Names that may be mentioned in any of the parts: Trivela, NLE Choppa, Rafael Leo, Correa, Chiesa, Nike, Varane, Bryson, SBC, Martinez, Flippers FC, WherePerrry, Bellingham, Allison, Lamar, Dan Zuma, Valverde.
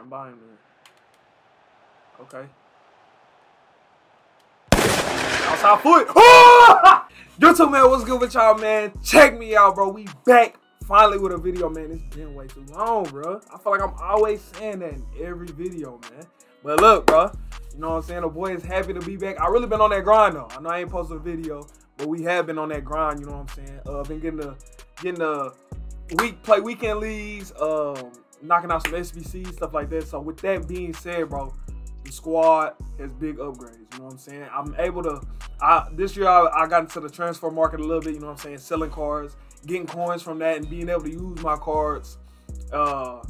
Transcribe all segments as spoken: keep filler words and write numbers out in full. I'm buying it. Okay. Outside foot. Oh! YouTube, man, what's good with y'all, man? Check me out, bro. We back finally with a video, man. It's been way too long, bro. I feel like I'm always saying that in every video, man. But look, bro. You know what I'm saying? The boy is happy to be back. I really been on that grind, though. I know I ain't posted a video, but we have been on that grind, you know what I'm saying? Uh, been getting the, getting the week, play weekend leagues, um, knocking out some S B C, stuff like that. So with that being said, bro, the squad has big upgrades, you know what I'm saying? I'm able to, I, this year I, I got into the transfer market a little bit, you know what I'm saying? Selling cards, getting coins from that, and being able to use my cards uh,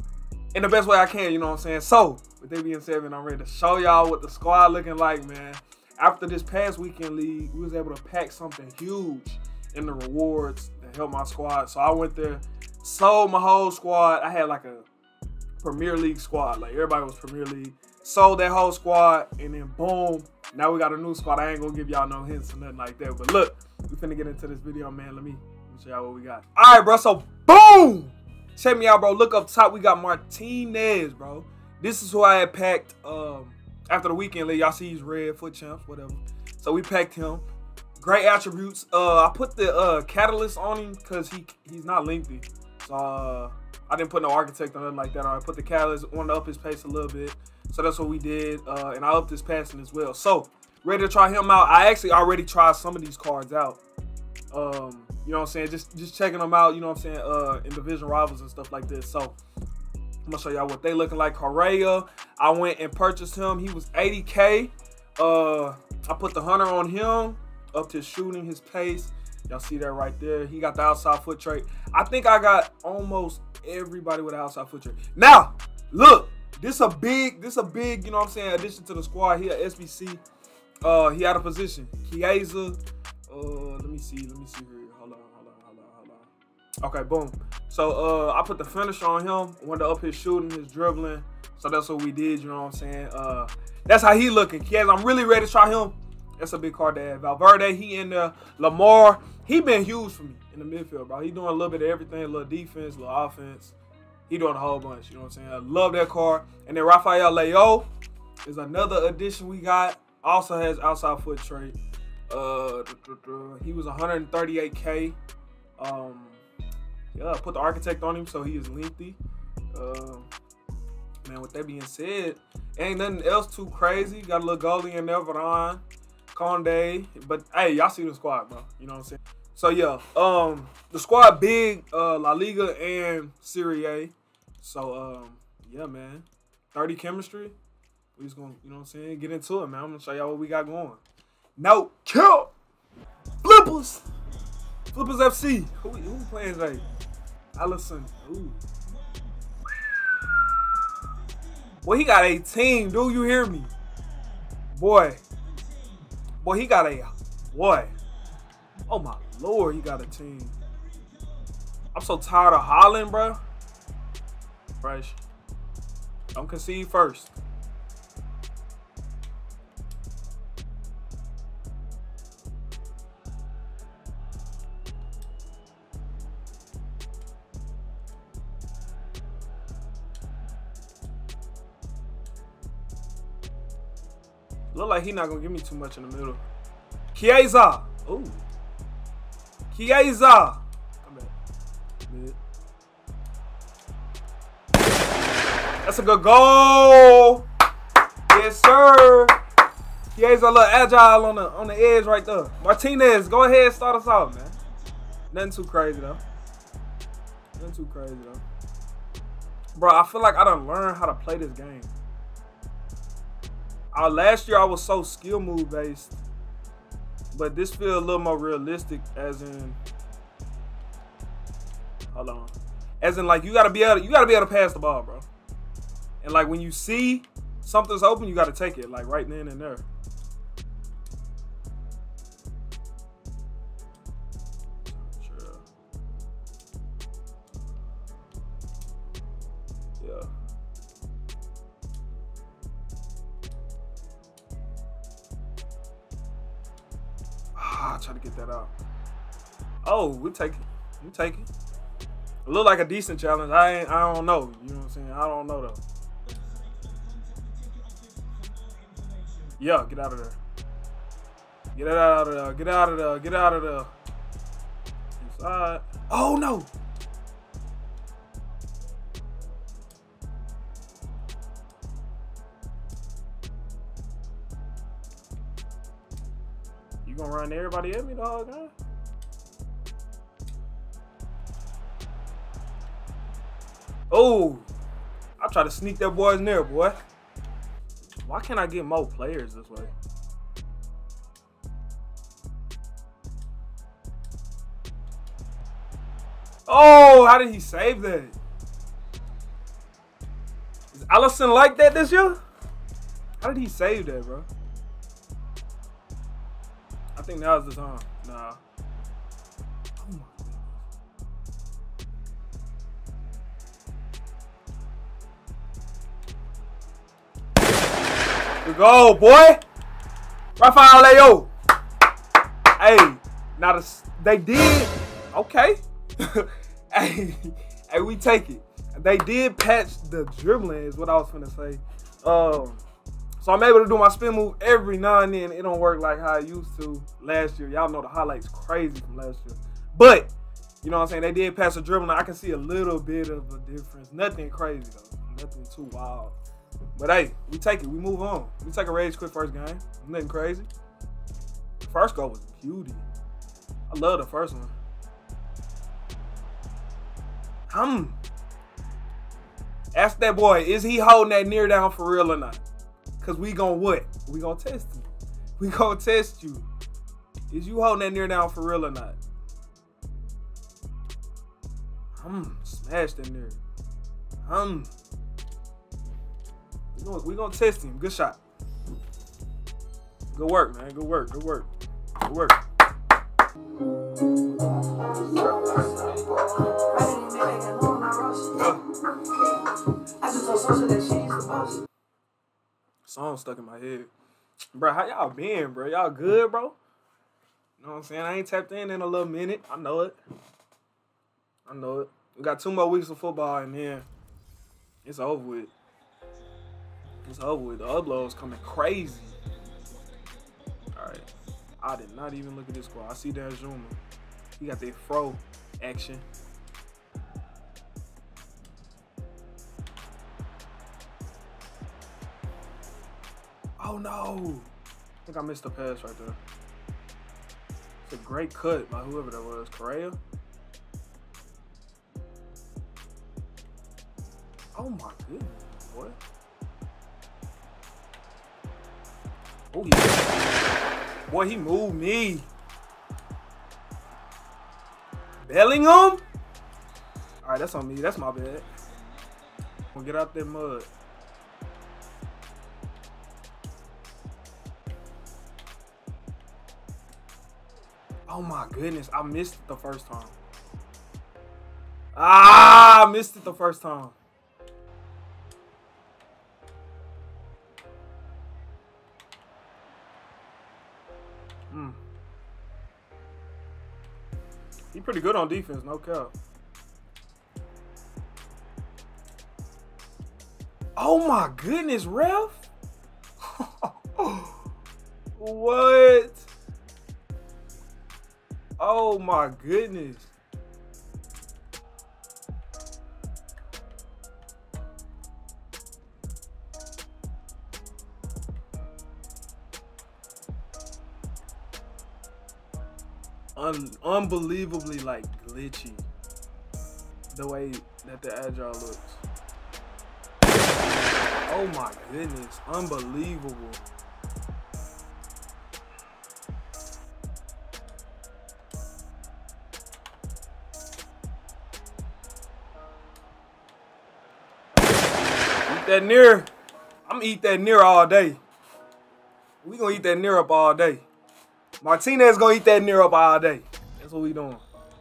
in the best way I can, you know what I'm saying? So with that being said, man, I'm ready to show y'all what the squad looking like, man. After this past weekend league, we was able to pack something huge in the rewards that helped my squad. So I went there, sold my whole squad. I had like a Premier League squad, like everybody was Premier League. Sold that whole squad, and then boom, now we got a new squad. I ain't gonna give y'all no hints or nothing like that, but look, we finna get into this video, man. Let me, let me show y'all what we got. All right, bro, so boom, check me out, bro. Look up top, we got Martinez, bro. This is who I had packed um after the weekend league. Y'all see he's red, foot champs, whatever. So we packed him. Great attributes. Uh, I put the uh catalyst on him because he he's not lengthy, so uh, I didn't put no architect or nothing like that. I put the catalyst, wanted to up his pace a little bit. So that's what we did. Uh, and I upped his passing as well. So, ready to try him out. I actually already tried some of these cards out. Um, you know what I'm saying? Just just checking them out, you know what I'm saying? Uh, in division rivals and stuff like this. So, I'm going to show y'all what they looking like. Correa, I went and purchased him. He was eighty K. Uh, I put the hunter on him, upped his shooting, his pace. Y'all see that right there. He got the outside foot trait. I think I got almost everybody with the outside foot trait. Now, look, this a big, this a big, you know what I'm saying, addition to the squad here at S B C. Uh, he had a position. Chiesa. Uh, let me see, let me see here. Hold on, hold on, hold on, hold on. Okay, boom. So uh, I put the finish on him. Wanted to up his shooting, his dribbling. So that's what we did, you know what I'm saying. Uh, that's how he looking. Chiesa, I'm really ready to try him. That's a big card to add. Valverde, he in there. Lamar, he been huge for me in the midfield, bro. He doing a little bit of everything, a little defense, a little offense. He doing a whole bunch, you know what I'm saying? I love that card. And then Rafael Leo is another addition we got. Also has outside foot trait. Uh, he was one thirty-eight K. Um, yeah, put the architect on him, so he is lengthy. Uh, man, with that being said, ain't nothing else too crazy. Got a little goalie in there, Varane. Conde, but hey, y'all see the squad, bro. You know what I'm saying? So yeah, um, the squad big, uh, La Liga and Serie A. So um, yeah, man, thirty chemistry. We just gonna, you know what I'm saying, get into it, man. I'm gonna show y'all what we got going. No kill, flippers, flippers F C. Who, who playing today? Allison. Ooh. Boy, he got eighteen. Do you hear me, boy? Boy, he got a boy. Oh my lord, he got a team. I'm so tired of Holland, bro. Fresh. Don't concede first. Look like he not gonna give me too much in the middle. Chiesa. Ooh. Chiesa. Come back. That's a good goal. Yes, sir. Chiesa, look agile on the on the edge right there. Martinez, go ahead, start us out, man. Nothing too crazy though. Nothing too crazy though. Bro, I feel like I done learned how to play this game. Our last year I was so skill move based, but this feels a little more realistic. As in, hold on, as in like you gotta be able, to, you gotta be able to pass the ball, bro. And like when you see something's open, you gotta take it, like right then and there. Sure. Yeah. Try to get that out. Oh, we take it. We take it. It looked like a decent challenge. I ain't, I don't know. You know what I'm saying? I don't know though. Yo, get out of there. Get out of there. Get out of there. Get out of there. Inside. Oh, no. You gonna run everybody at me, dog? Huh? Oh, I try to sneak that boy in there, boy. Why can't I get more players this way? Oh, how did he save that? Is Allison like that this year? How did he save that, bro? I think that was the time. Nah. We go, boy. Rafael Leo. Hey, now the, they did. Okay. hey, hey, we take it. They did patch the dribbling, is what I was gonna say. Um, so I'm able to do my spin move every now and then. It don't work like how I used to last year. Y'all know the highlights crazy from last year. But you know what I'm saying? They did patch the dribbling. I can see a little bit of a difference. Nothing crazy though. Nothing too wild. But hey, we take it. We move on. We take a rage quit first game. Nothing crazy. First goal was beauty. I love the first one. Um, ask that boy, is he holding that near down for real or not? Cause we gonna what? We gonna test you. We gonna test you. Is you holding that near down for real or not? Um, smash that near. Um. We're going to test him. Good shot. Good work, man. Good work. Good work. Good work. Song stuck in my head. Bro, how y'all been, bro? Y'all good, bro? You know what I'm saying? I ain't tapped in in a little minute. I know it. I know it. We got two more weeks of football, and then it's over with. It's over with. The upload's coming crazy. Alright. I did not even look at this squad. I see Dan Zuma. He got that fro action. Oh no. I think I missed the pass right there. It's a great cut by whoever that was. Correa? Oh my goodness. What? Oh, he, boy, he moved me. Bellingham? All right, that's on me. That's my bad. I'm gonna get out that mud. Oh my goodness, I missed it the first time. Ah, I missed it the first time. Mm. He pretty good on defense, no cap. Oh my goodness, ref! What? Oh my goodness! Un unbelievably like glitchy the way that the agile looks. Oh my goodness, unbelievable. Eat that near. I'm gonna eat that near all day. We gonna eat that near up all day. Martinez gonna eat that near up all day. That's what we doing.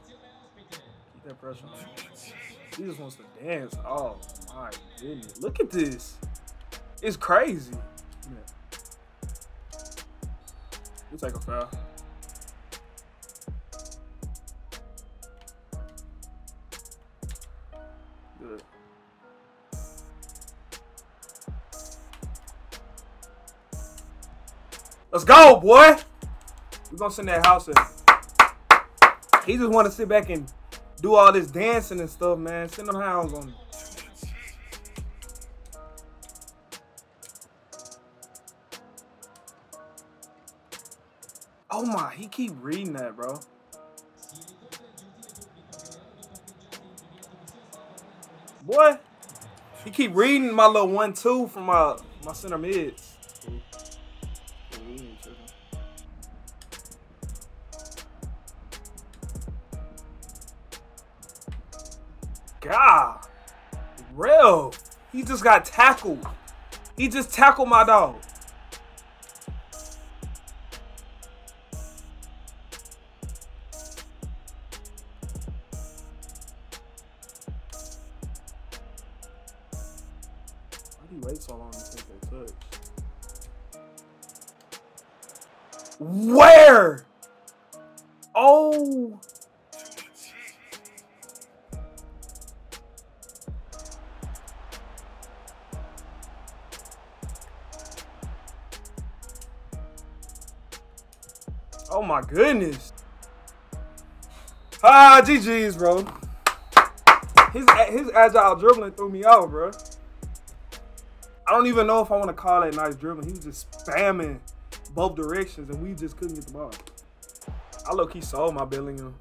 Keep that pressure on. He just wants to dance. Oh my goodness. Look at this. It's crazy. Yeah. We take a foul. Good. Let's go, boy. We're going to send that house in. He just want to sit back and do all this dancing and stuff, man. Send them hounds on him. Oh, my. He keep reading that, bro. Boy. He keep reading my little one two from my, my center mids. God. Real. He just got tackled. He just tackled my dog. Where? Oh. Oh my goodness. Ah, G G's, bro. His his agile dribbling threw me out, bro. I don't even know if I want to call that nice dribbling. He was just spamming both directions, and we just couldn't get the ball. I low-key sold my Bellingham.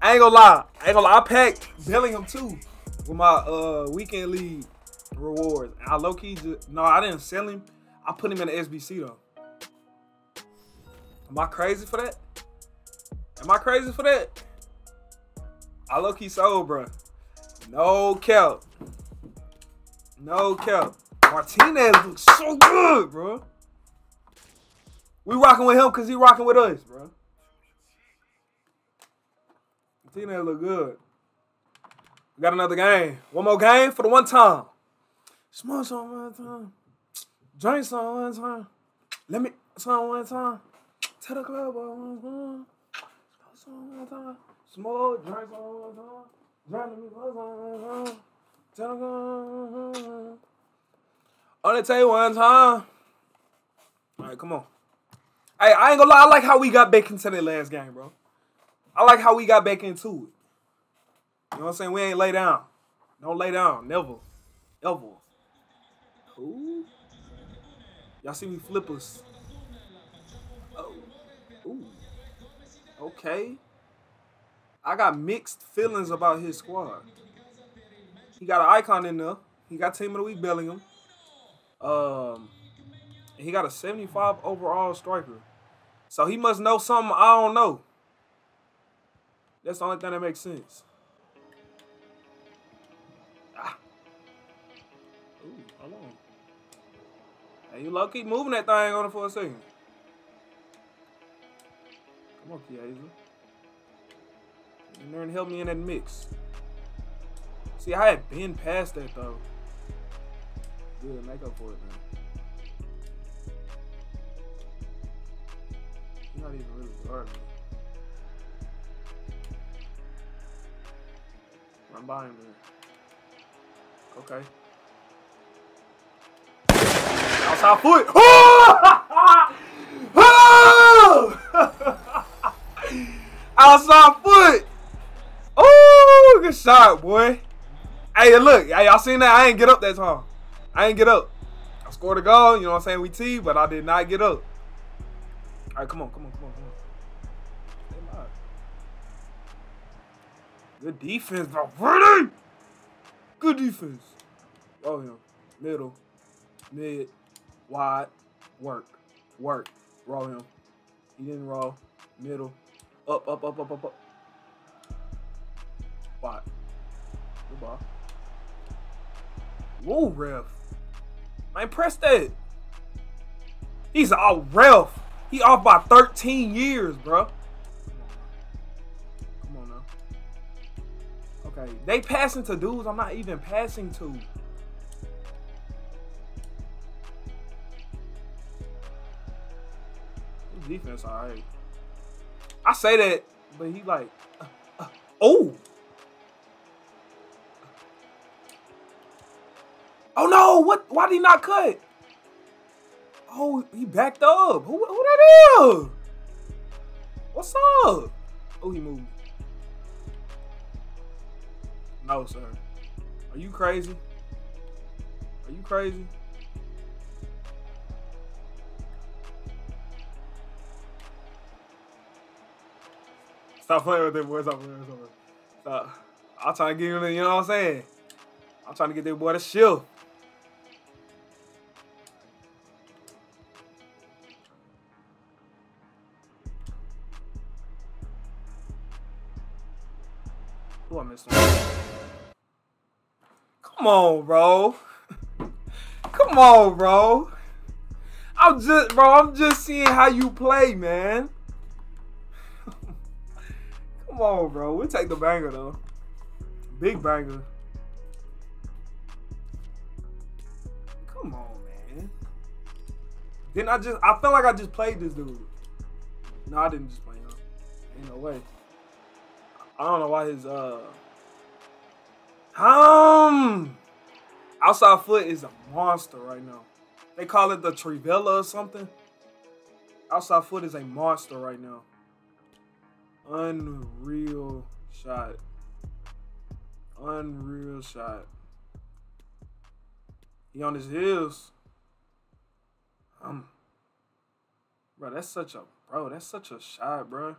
I ain't gonna lie. I ain't gonna lie. I packed Bellingham, too, with my uh, weekend league rewards. And I low-key just... No, I didn't sell him. I put him in the S B C, though. Am I crazy for that? Am I crazy for that? I low-key sold, bro. No cap. No cap. Martinez looks so good, bro. We rocking with him because he rocking with us, bro. Martinez look good. We got another game. One more game for the one time. Smush on one time. Drinks on one time. Let me on one time. Tell the club on one time. Smush on one time. Smoke, drinks on one time. Drink me on one time. Tell the club on only take one time. All right, come on. Hey, I ain't gonna lie, I like how we got back into that last game, bro. I like how we got back into it. You know what I'm saying? We ain't lay down. Don't lay down. Never. Ever. Ooh. Y'all see me flippers. Oh. Ooh. Okay. I got mixed feelings about his squad. He got an icon in there. He got team of the week, Bellingham. Um... He got a seventy-five overall striker. So he must know something I don't know. That's the only thing that makes sense. Ah. Ooh, hold on. Hey, you low-key moving that thing on it for a second. Come on, Chiesa. And then help me in that mix. See, I had been past that, though. Good, make up for it, man. Not even really hard. I'm buying it. Okay. Outside foot. Outside foot. Oh, good shot, boy. Hey, look. Y'all seen that? I ain't get up that time. I ain't get up. I scored a goal. You know what I'm saying? We T, but I did not get up. All right, come on, come on, come on, come on. Stay live. Good defense, Valverde. Good defense. Oh, him. Yeah. Middle. Mid. Wide. Work. Work. Roll him. He didn't roll. Middle. Up, up, up, up, up, up. Wide. Good ball. Whoa, ref. I impressed that. He's all ref. He off by thirteen years, bro. Come on now. Okay, they passing to dudes I'm not even passing to. Defense, all right. I say that, but he like, uh, uh, oh, oh no! What? Why did he not cut? Oh, he backed up. Who, who that is? What's up? Oh, he moved. No, sir. Are you crazy? Are you crazy? Stop playing with that boy. Stop playing with that boy. Stop. I'm trying to get him in, you know what I'm saying? I'm trying to get that boy to shift. Who I missed him? Come on, bro. Come on, bro. I'm just, bro, I'm just seeing how you play, man. Come on, bro. We'll take the banger, though. Big banger. Come on, man. Didn't I just, I felt like I just played this dude. No, I didn't just play him. Ain't no way. I don't know why his, uh, um, outside foot is a monster right now. They call it the Trivela or something. Outside foot is a monster right now. Unreal shot. Unreal shot. He on his heels. Um, bro, that's such a bro. That's such a shot, bro.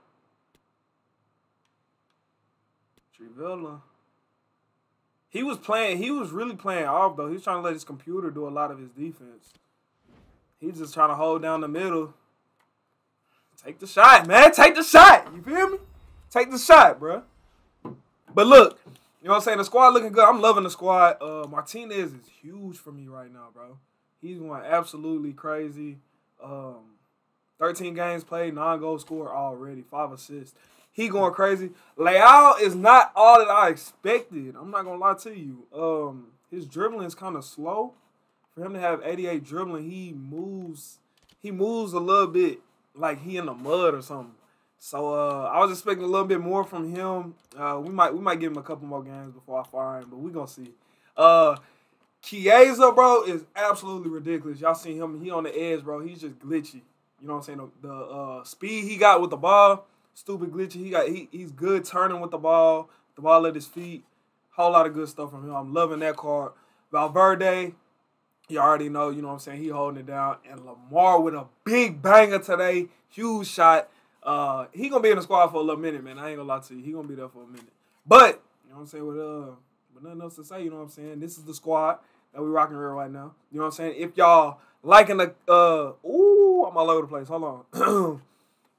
Trivela. He was playing. He was really playing off though. He was trying to let his computer do a lot of his defense. He's just trying to hold down the middle. Take the shot, man. Take the shot. You feel me? Take the shot, bro. But look. You know what I'm saying? The squad looking good. I'm loving the squad. Uh, Martinez is huge for me right now, bro. He's going absolutely crazy. Um, thirteen games played, nine goals scored already, five assists. He going crazy. Leo is not all that I expected. I'm not going to lie to you. Um, his dribbling is kind of slow. For him to have eighty-eight dribbling, he moves. He moves a little bit like he in the mud or something. So uh, I was expecting a little bit more from him. Uh, we might we might give him a couple more games before I fire him, but we're going to see. Uh, Chiesa, bro, is absolutely ridiculous. Y'all seen him. He on the edge, bro. He's just glitchy. You know what I'm saying? The, the uh, speed he got with the ball, stupid glitchy. He got he, he's good turning with the ball, the ball at his feet. Whole lot of good stuff from him. I'm loving that card. Valverde, you already know. You know what I'm saying? He holding it down. And Lamar with a big banger today. Huge shot. Uh, he gonna be in the squad for a little minute, man. I ain't gonna lie to you. He gonna be there for a minute. But, you know what I'm saying, with, uh, with nothing else to say, you know what I'm saying? This is the squad that we rocking real right now. You know what I'm saying? If y'all liking the, uh, ooh, I'm all over the place. Hold on.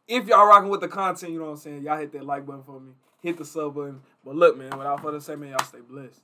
If y'all rocking with the content, you know what I'm saying, y'all hit that like button for me. Hit the sub button. But look, man, without further say, man, y'all stay blessed.